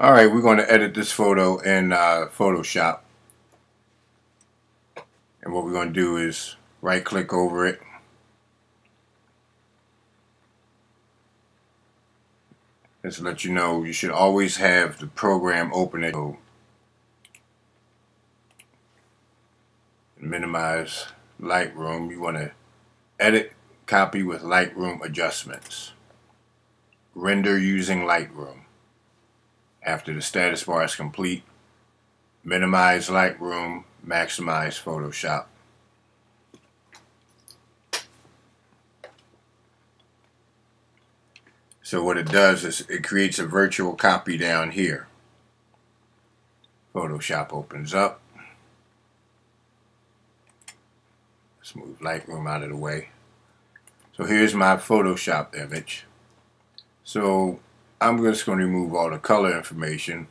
Alright, we're going to edit this photo in Photoshop. And what we're going to do is right click over it. Just to let you know, you should always have the program open it. Minimize Lightroom. You want to edit, copy with Lightroom adjustments. Render using Lightroom. After the status bar is complete, minimize Lightroom, maximize Photoshop. So what it does is it creates a virtual copy down here. Photoshop opens up. Let's move Lightroom out of the way. So here's my Photoshop image. So I'm just going to remove all the color information,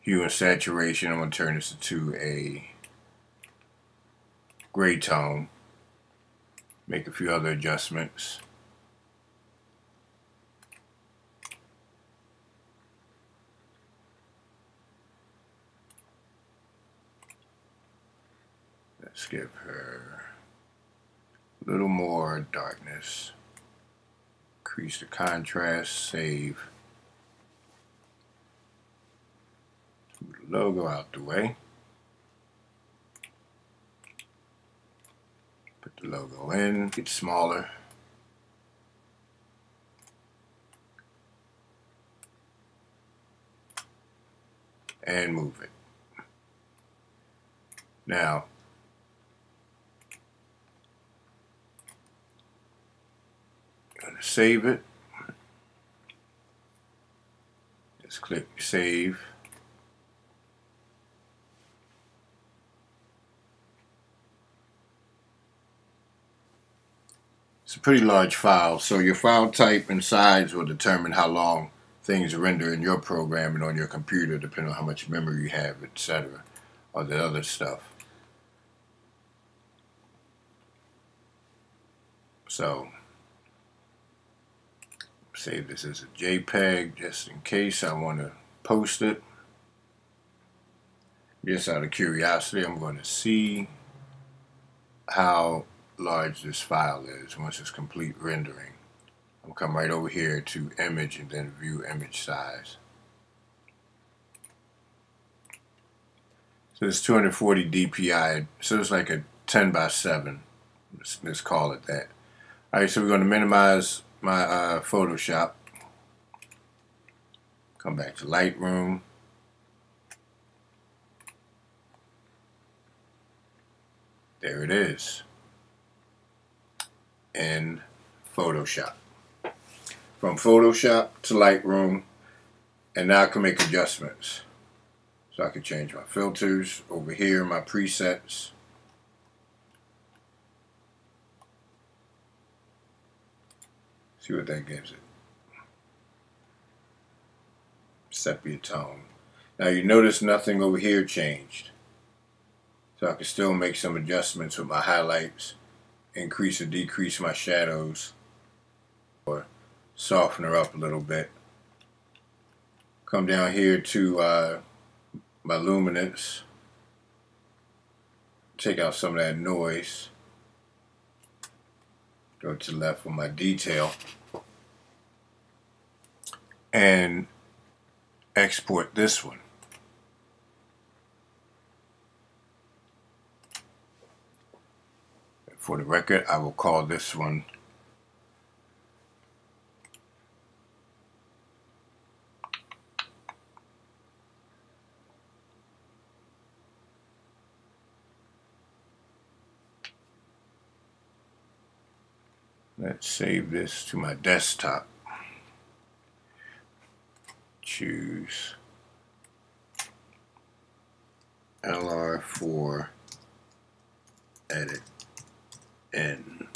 hue and saturation. I'm going to turn this into a gray tone, make a few other adjustments. Let's give her a little more darkness. Increase the contrast, save. Move the logo out the way. Put the logo in, get smaller. And move it. Now, save it. Just click save. It's a pretty large file, so your file type and size will determine how long things render in your program and on your computer, depending on how much memory you have, etc., or the other stuff. So save this as a JPEG just in case I want to post it. Just out of curiosity, I'm going to see how large this file is once it's complete rendering. I'll come right over here to image and then view image size. So it's 240 DPI, so it's like a 10 by 7. Let's call it that. Alright, so we're going to minimize my Photoshop, come back to Lightroom, there it is, in Photoshop. From Photoshop to Lightroom, and now I can make adjustments. So I can change my filters, over here my presets. See what that gives it. Sepia tone. Now you notice nothing over here changed. So I can still make some adjustments with my highlights, increase or decrease my shadows, or soften her up a little bit. Come down here to my luminance. Take out some of that noise. Go to the left for my detail. And export this one. For the record, I will call this one . Let's save this to my desktop. Choose LR4 edit N.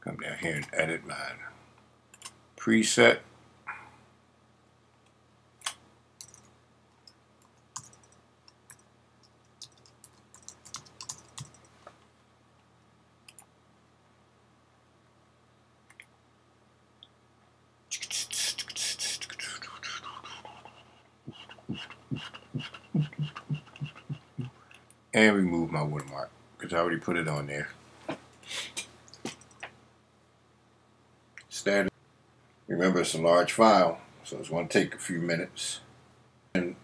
Come down here and edit my preset. and remove my watermark because I already put it on there. Standard. Remember, it's a large file, so it's going to take a few minutes. And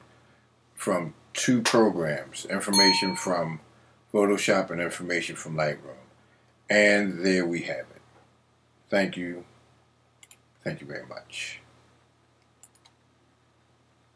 from two programs, information from Photoshop and information from Lightroom. And there we have it. Thank you. Thank you very much.